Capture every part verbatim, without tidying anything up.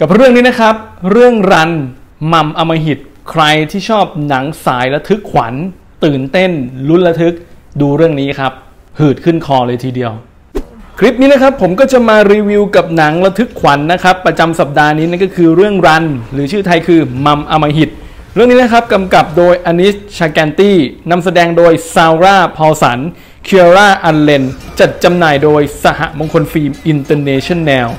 กับเรื่องนี้นะครับเรื่องรันมัมอำมหิตใครที่ชอบหนังสายระทึกขวัญตื่นเต้นลุ้นระทึกดูเรื่องนี้ครับหืดขึ้นคอเลยทีเดียวคลิปนี้นะครับผมก็จะมารีวิวกับหนังระทึกขวัญ น, นะครับประจำสัปดาห์นี้นั่นก็คือเรื่องรันหรือชื่อไทยคือมัมอำมหิตเรื่องนี้นะครับกำกับโดยอนิส ชาแกนตี้นำแสดงโดยซาร่า พอลสันเคียร่า อัลเลนจัดจำหน่ายโดยสหมงคลฟิล์มอินเตอร์เนชั่นแนล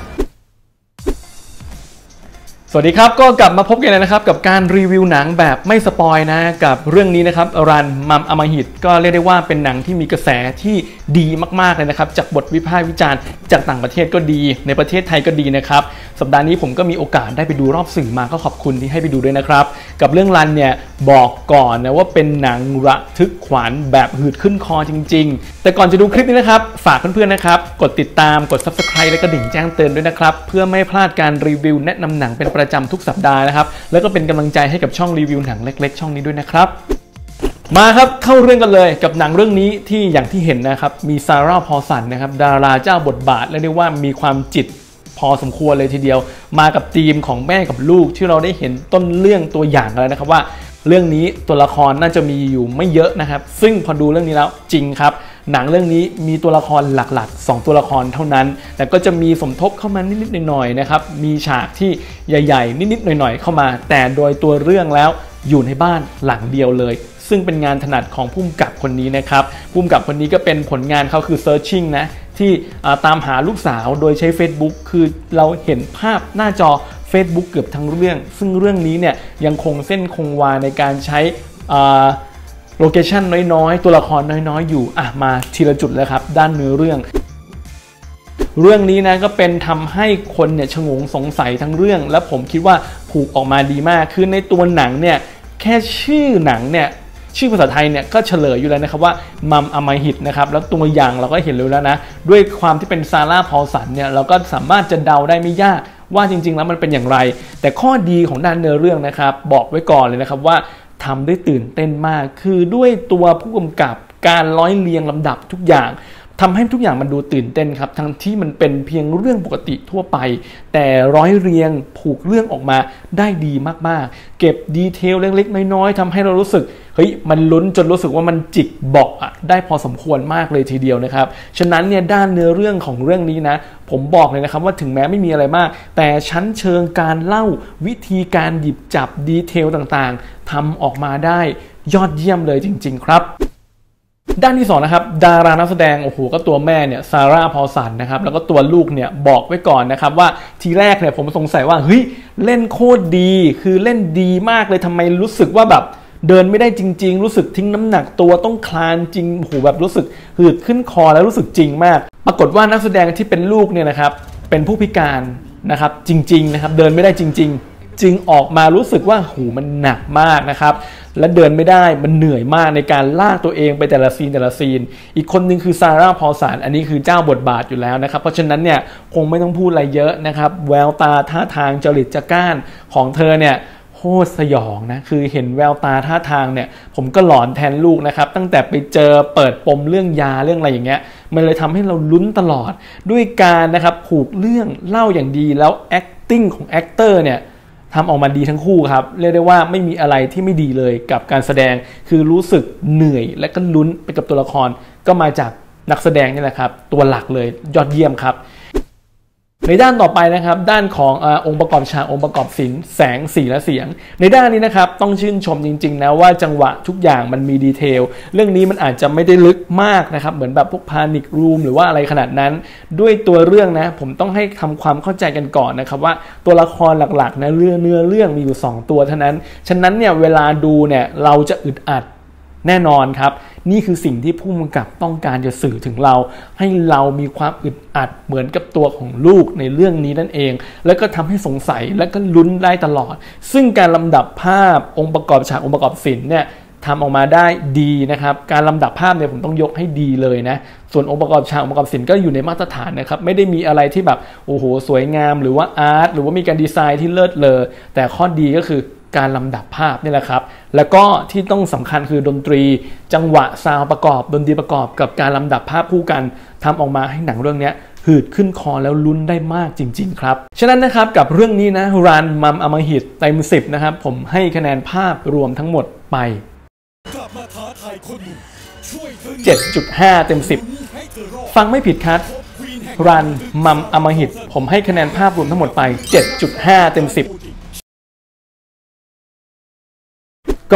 สวัสดีครับก็กลับมาพบกันแล้วนะครับกับการรีวิวหนังแบบไม่สปอยนะกับเรื่องนี้นะครับรันมัมอำมหิตก็เรียกได้ว่าเป็นหนังที่มีกระแสที่ดีมากๆเลยนะครับจากบทวิพากษ์วิจารณ์จากต่างประเทศก็ดีในประเทศไทยก็ดีนะครับสัปดาห์นี้ผมก็มีโอกาสได้ไปดูรอบสื่อมาก็ขอบคุณที่ให้ไปดูด้วยนะครับกับเรื่องรันเนี่ยบอกก่อนนะว่าเป็นหนังระทึกขวัญแบบหืดขึ้นคอจริงๆแต่ก่อนจะดูคลิปนี้นะครับฝากเพื่อนๆนะครับกดติดตามกด ซับสไครบ์ และกระดิ่งแจ้งเตือนด้วยนะครับเพื่อไม่พลาดการรีวิวแนะนำหนังเป็นประจำทุกสัปดาห์นะครับแล้วก็เป็นกำลังใจให้กับช่องรีวิวหนังเล็กๆช่องนี้ด้วยนะครับมาครับเข้าเรื่องกันเลยกับหนังเรื่องนี้ที่อย่างที่เห็นนะครับมีซาร่า พอลสันนะครับดาราเจ้าบทบาทและเรียกว่ามีความจิตพอสมควรเลยทีเดียวมากับธีมของแม่กับลูกที่เราได้เห็นต้นเรื่องตัวอย่างแล้วนะครับว่าเรื่องนี้ตัวละครน่าจะมีอยู่ไม่เยอะนะครับซึ่งพอดูเรื่องนี้แล้วจริงครับหนังเรื่องนี้มีตัวละครหลักๆสองตัวละครเท่านั้นแต่ก็จะมีสมทบเข้ามานิดๆหน่อยๆนะครับมีฉากที่ใหญ่ๆนิดๆหน่อยๆเข้ามาแต่โดยตัวเรื่องแล้วอยู่ในบ้านหลังเดียวเลยซึ่งเป็นงานถนัดของผู้กำกับคนนี้นะครับผู้กำกับคนนี้ก็เป็นผลงานเขาคือ เซิร์ชชิ่ง นะที่ตามหาลูกสาวโดยใช้ เฟซบุ๊ก คือเราเห็นภาพหน้าจอ เฟซบุ๊ก เกือบทั้งเรื่องซึ่งเรื่องนี้เนี่ยยังคงเส้นคงวาในการใช้โลเคชั่นน้อยๆตัวละครน้อยๆอยู่อ่ะมาทีละจุดแล้วครับด้านเนื้อเรื่องเรื่องนี้นะก็เป็นทำให้คนเนี่ยฉงงสงสัยทั้งเรื่องและผมคิดว่าผูกออกมาดีมากคือในตัวหนังเนี่ยแค่ชื่อหนังเนี่ยชื่อภาษาไทยเนี่ยก็เฉลยอยู่แล้วนะครับว่ามัมอำมหิตนะครับแล้วตัวอย่างเราก็เห็นแล้วนะด้วยความที่เป็นซาร่า พอลสันเนี่ยเราก็สามารถจะเดาได้ไม่ยากว่าจริงๆแล้วมันเป็นอย่างไรแต่ข้อดีของด้านเนื้อเรื่องนะครับบอกไว้ก่อนเลยนะครับว่าทำได้ตื่นเต้นมากคือด้วยตัวผู้กำกับการร้อยเรียงลำดับทุกอย่างทำให้ทุกอย่างมันดูตื่นเต้นครับทั้งที่มันเป็นเพียงเรื่องปกติทั่วไปแต่ร้อยเรียงผูกเรื่องออกมาได้ดีมากๆเก็บดีเทลเล็กๆน้อยๆทำให้เรารู้สึกเฮ้ยมันลุ้นจนรู้สึกว่ามันจิกเบาะอ่ะได้พอสมควรมากเลยทีเดียวนะครับฉะนั้นเนี่ยด้านเนื้อเรื่องของเรื่องนี้นะผมบอกเลยนะครับว่าถึงแม้ไม่มีอะไรมากแต่ชั้นเชิงการเล่าวิธีการหยิบจับดีเทลต่างๆทำออกมาได้ยอดเยี่ยมเลยจริงๆครับด้านที่สองนะครับดารานักแสดงโอ้โหก็ตัวแม่เนี่ยซาร่า พอลสันนะครับแล้วก็ตัวลูกเนี่ยบอกไว้ก่อนนะครับว่าทีแรกเนี่ยผมสงสัยว่าเฮ้ยเล่นโคตรดีคือเล่นดีมากเลยทำไมรู้สึกว่าแบบเดินไม่ได้จริงๆรู้สึกทิ้งน้ำหนักตัวต้องคลานจริงโอ้โหแบบรู้สึกหืดขึ้นคอแล้วรู้สึกจริงมากปรากฏว่านักแสดงที่เป็นลูกเนี่ยนะครับเป็นผู้พิการนะครับจริงๆนะครับเดินไม่ได้จริงๆจึงออกมารู้สึกว่าหูมันหนักมากนะครับและเดินไม่ได้มันเหนื่อยมากในการลากตัวเองไปแต่ละซีนแต่ละซีนอีกคนนึงคือซาร่า พอลสันอันนี้คือเจ้าบทบาทอยู่แล้วนะครับเพราะฉะนั้นเนี่ยคงไม่ต้องพูดอะไรเยอะนะครับแววตาท่าทางจริตจักร้านของเธอเนี่ยโคตรสยองนะคือเห็นแววตาท่าทางเนี่ยผมก็หลอนแทนลูกนะครับตั้งแต่ไปเจอเปิดปมเรื่องยาเรื่องอะไรอย่างเงี้ยมันเลยทำให้เราลุ้นตลอดด้วยการนะครับผูกเรื่องเล่าอย่างดีแล้ว แอคติ้ง ของ แอคเตอร์ เนี่ยทำออกมาดีทั้งคู่ครับเรียกได้ว่าไม่มีอะไรที่ไม่ดีเลยกับการแสดงคือรู้สึกเหนื่อยและก็ลุ้นไปกับตัวละครก็มาจากนักแสดงนี่แหละครับตัวหลักเลยยอดเยี่ยมครับในด้านต่อไปนะครับด้านของเอ่อ องค์ประกอบฉากองค์ประกอบศิลป์แสงสีและเสียงในด้านนี้นะครับต้องชื่นชมจริงๆนะว่าจังหวะทุกอย่างมันมีดีเทลเรื่องนี้มันอาจจะไม่ได้ลึกมากนะครับเหมือนแบบพวก พานิค รูม หรือว่าอะไรขนาดนั้นด้วยตัวเรื่องนะผมต้องให้ทำความเข้าใจกันก่อนนะครับว่าตัวละครหลักๆนะเรื่องเนื้อเรื่องมีอยู่สองตัวเท่านั้นฉะนั้นเนี่ยเวลาดูเนี่ยเราจะอึดอัดแน่นอนครับนี่คือสิ่งที่ผู้กำกับต้องการจะสื่อถึงเราให้เรามีความอึดอัดเหมือนกับตัวของลูกในเรื่องนี้นั่นเองแล้วก็ทำให้สงสัยและก็ลุ้นได้ตลอดซึ่งการลำดับภาพองค์ประกอบฉากองค์ประกอบศิลป์เนี่ยทำออกมาได้ดีนะครับการลำดับภาพเนี่ยผมต้องยกให้ดีเลยนะส่วนองค์ประกอบฉากองค์ประกอบศิลป์ก็อยู่ในมาตรฐานนะครับไม่ได้มีอะไรที่แบบโอ้โหสวยงามหรือว่าอาร์ตหรือว่ามีการดีไซน์ที่เลิศเลอแต่ข้อดีก็คือการลำดับภาพนี่แหละครับแล้วก็ที่ต้องสำคัญคือดนตรีจังหวะซาวประกอบดนตรีประกอบกับการลำดับภาพคู่กันทำออกมาให้หนังเรื่องนี้ หืดขึ้นคอแล้วลุ้นได้มากจริงๆครับฉะนั้นนะครับกับเรื่องนี้นะรันมัมอมหิตเต็มสิบนะครับผมให้คะแนนภาพรวมทั้งหมดไป เจ็ดจุดห้า เต็มสิบฟังไม่ผิดครับรันมัมอมหิตผมให้คะแนนภาพรวมทั้งหมดไป เจ็ดจุดห้า เต็มสิบ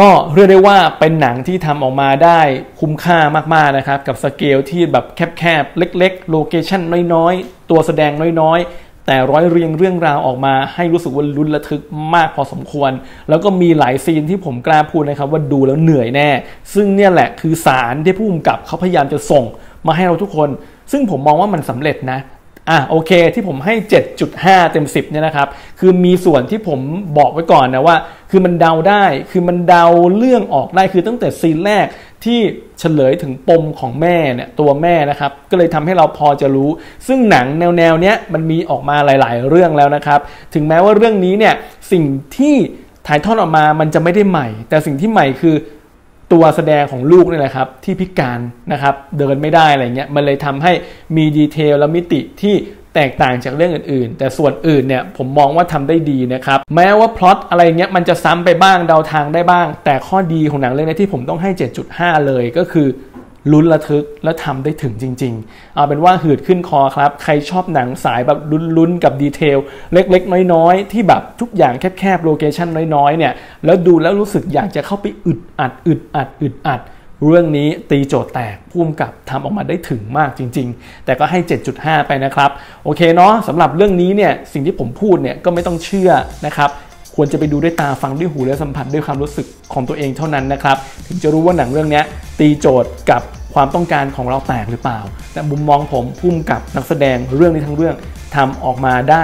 ก็เรียกได้ว่าเป็นหนังที่ทำออกมาได้คุ้มค่ามากๆนะครับกับสเกลที่แบบแคบๆเล็กๆโลเคชั่นน้อยๆตัวแสดงน้อยๆแต่ร้อยเรียงเรื่องราวออกมาให้รู้สึกว่าลุ้นระทึกมากพอสมควรแล้วก็มีหลายซีนที่ผมกล้าพูดนะครับว่าดูแล้วเหนื่อยแน่ซึ่งเนี่ยแหละคือสารที่ผู้กำกับเขาพยายามจะส่งมาให้เราทุกคนซึ่งผมมองว่ามันสำเร็จนะอ่ะโอเคที่ผมให้ เจ็ดจุดห้า เต็มสิบเนี่ยนะครับคือมีส่วนที่ผมบอกไว้ก่อนนะว่าคือมันเดาได้คือมันเดาเรื่องออกได้คือตั้งแต่ซีนแรกที่เฉลยถึงปมของแม่เนี่ยตัวแม่นะครับก็เลยทำให้เราพอจะรู้ซึ่งหนังแนวแนวเนี้ยมันมีออกมาหลายๆเรื่องแล้วนะครับถึงแม้ว่าเรื่องนี้เนี่ยสิ่งที่ถ่ายทอดออกมามันจะไม่ได้ใหม่แต่สิ่งที่ใหม่คือตัวแสดงของลูกนี่แหละครับที่พิการนะครับเดินไม่ได้อะไรเงี้ยมันเลยทำให้มีดีเทลและมิติที่แตกต่างจากเรื่องอื่นๆแต่ส่วนอื่นเนี่ยผมมองว่าทำได้ดีนะครับแม้ว่าพล็อตอะไรเงี้ยมันจะซ้ำไปบ้างเดาทางได้บ้างแต่ข้อดีของหนังเรื่องนี้ที่ผมต้องให้ เจ็ดจุดห้า เลยก็คือลุ้นระทึกและทำได้ถึงจริงๆเอาเป็นว่าหืดขึ้นคอครับใครชอบหนังสายแบบลุ้นๆกับดีเทลเล็กๆน้อยๆที่แบบทุกอย่างแคบๆโลเคชั่นน้อยๆเนี่ยแล้วดูแล้วรู้สึกอยากจะเข้าไปอึดอัดอึดอัดอึดอัดเรื่องนี้ตีโจทย์แตกพุ่มกับทำออกมาได้ถึงมากจริงๆแต่ก็ให้ เจ็ดจุดห้า ไปนะครับโอเคเนาะสำหรับเรื่องนี้เนี่ยสิ่งที่ผมพูดเนี่ยก็ไม่ต้องเชื่อนะครับควรจะไปดูด้วยตาฟังด้วยหูและสัมผัสด้วยความรู้สึกของตัวเองเท่านั้นนะครับถึงจะรู้ว่าหนังเรื่องนี้ตีโจทย์กับความต้องการของเราแตกหรือเปล่าแต่มุมมองผมพุ่มกับนักแสดงเรื่องนี้ทั้งเรื่องทำออกมาได้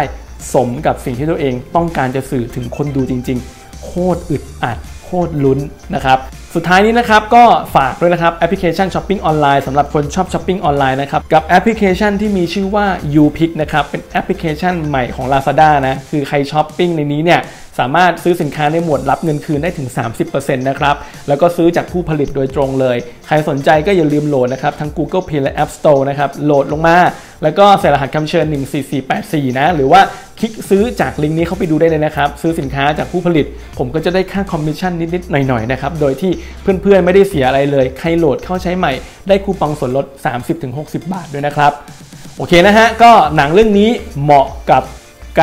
สมกับสิ่งที่ตัวเองต้องการจะสื่อถึงคนดูจริงๆโคตรอึดอัดโคตรลุ้นนะครับสุดท้ายนี้นะครับก็ฝากด้วยนะครับแอปพลิเคชันช้อปปิ้งออนไลน์สำหรับคนชอบช้อปปิ้งออนไลน์นะครับกับแอปพลิเคชันที่มีชื่อว่า Upick นะครับเป็นแอปพลิเคชันใหม่ของ Lazada นะคือใครช้อปปิ้งในนี้เนี่ยสามารถซื้อสินค้าในหมวดรับเงินคืนได้ถึง สามสิบเปอร์เซ็นต์ นะครับแล้วก็ซื้อจากผู้ผลิตโดยตรงเลยใครสนใจก็อย่าลืมโหลดนะครับทั้ง Google Play และ App Store นะครับโหลดลงมาแล้วก็ใส่รหัสคำเชิญหนึ่งสี่สี่แปดสี่นะหรือว่าคลิกซื้อจากลิงก์นี้เข้าไปดูได้เลยนะครับซื้อสินค้าจากผู้ผลิตผมก็จะได้ค่าคอมมิชชั่นนิดๆหน่อยๆนะครับโดยที่เพื่อนๆไม่ได้เสียอะไรเลยใครโหลดเข้าใช้ใหม่ได้คูปองส่วนลด สามสิบถึงหกสิบ บาทด้วยนะครับโอเคนะฮะก็หนังเรื่องนี้เหมาะกับ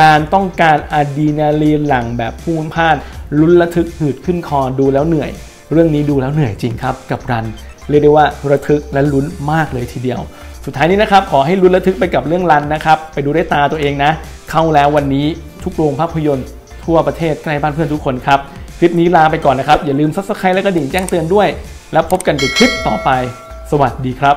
การต้องการอะดรีนาลีนหลั่งแบบพุ่งพล่านลุ้นระทึกหืดขึ้นคอดูแล้วเหนื่อยเรื่องนี้ดูแล้วเหนื่อยจริงครับกับรันเรียกได้ว่าระทึกและลุ้นมากเลยทีเดียวสุดท้ายนี้นะครับขอให้ลุ้นระทึกไปกับเรื่องรันนะครับไปดูด้วยตาตัวเองนะเข้าแล้ววันนี้ทุกโรงภาพยนตร์ทั่วประเทศใกล้บ้านเพื่อนทุกคนครับคลิปนี้ลาไปก่อนนะครับอย่าลืมซับสไครบ์และกระดิ่งแจ้งเตือนด้วยแล้วพบกันในคลิปต่อไปสวัสดีครับ